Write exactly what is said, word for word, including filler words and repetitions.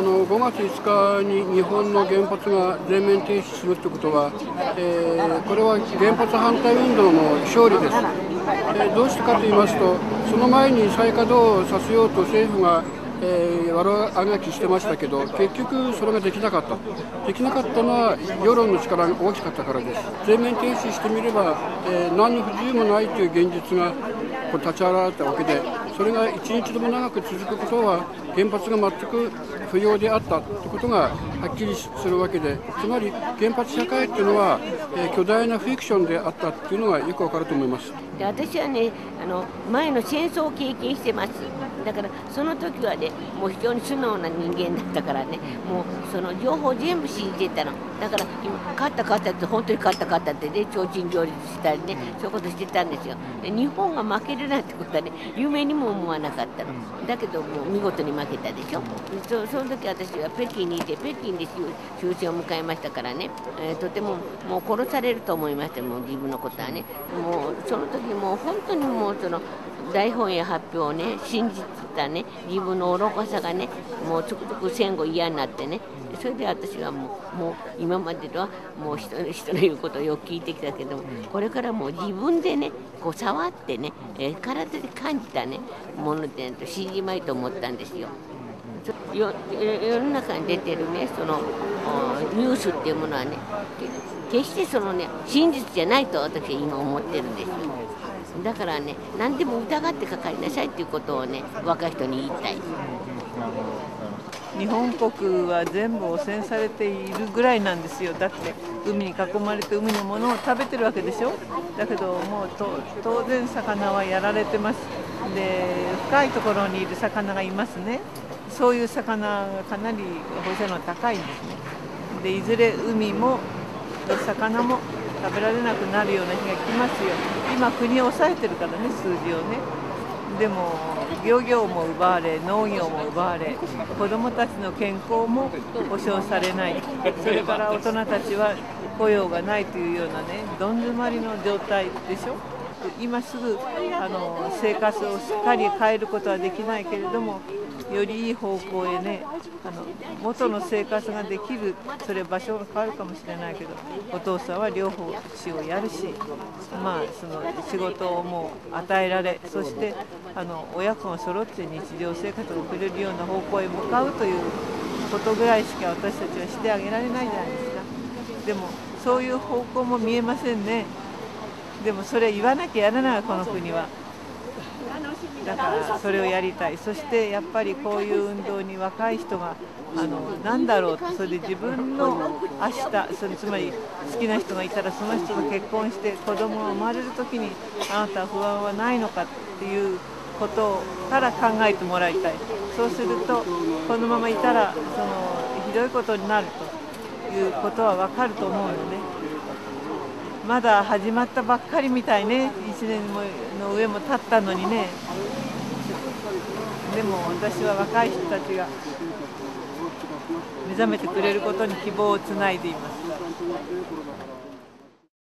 あのごがついつかに日本の原発が全面停止するということは、えー、これは原発反対運動の勝利です、えー、どうしてかと言いますと、その前に再稼働させようと政府が、えー、悪あがきしてましたけど、結局それができなかった、できなかったのは世論の力が大きかったからです。全面停止してみれば、えー、何の不自由もないという現実がこう立ち現れたわけで、それが一日でも長く続くことは、原発が全く不要であったということがはっきりするわけで、つまり原発社会というのは、えー、巨大なフィクションであったというのがよくわかると思います。で、私はね、あの前の戦争を経験してます。だからその時はね、もう非常に素直な人間だったからね、もうその情報全部信じてたの。だから今勝った勝ったって本当に勝った勝ったってね、提灯両立したりね、そういうことしてたんですよ。で、日本が負けるなんてことはね、夢にも思わなかったの。だけどもう見事に負けたでしょ。そ, その時私は北京にいて、北京で終戦を迎えましたからね、えー、とてももう殺されると思いました。もう自分のことはね、もうその時もう本当にもうその。大本営発表をね、信じてたね、自分の愚かさがね、もうつくづく戦後嫌になってね、それで私はもう、もう今までのはもう人の人の言うことをよく聞いてきたけども、これからもう自分でね、こう触ってね、え体で感じたね、ものでないと信じまいと思ったんですよ。よ世の中に出てるね、そのニュースっていうものはね、決してそのね、真実じゃないと私は今思ってるんですよ。だからね、何でも疑ってかかりなさいということをね、若い人に言いたい。日本国は全部汚染されているぐらいなんですよ。だって海に囲まれて海のものを食べてるわけでしょ。だけどもうと当然魚はやられてます。で、深いところにいる魚がいますね。そういう魚がかなり放射能高いんですね。で、いずれ海も魚も食べられなくなるような日が来ますよ。今国を抑えてるからね、数字をね。でも漁業も奪われ、農業も奪われ、子どもたちの健康も保障されない、それから大人たちは雇用がないというようなね、どん詰まりの状態でしょ。今すぐあの生活をすっかり変えることはできないけれども、よりいい方向へね、あの元の生活ができる、それ場所が変わるかもしれないけど、お父さんは両方死をやるし、まあその仕事をもう与えられ、そしてあの親子が揃って日常生活を送れるような方向へ向かうということぐらいしか私たちはしてあげられないじゃないですか。でもそういう方向も見えませんね。でもそれ言わなきゃやらないこの国は。だからそれをやりたい。そしてやっぱりこういう運動に若い人があの何だろうと、それで自分の明日、それつまり好きな人がいたらその人と結婚して子供が生まれる時にあなたは不安はないのかっていうことから考えてもらいたい。そうするとこのままいたらそのひどいことになるということは分かると思うのね。まだ始まったばっかりみたいね、いちねんもの上も経ったのにね。でも私は若い人たちが目覚めてくれることに希望をつないでいます。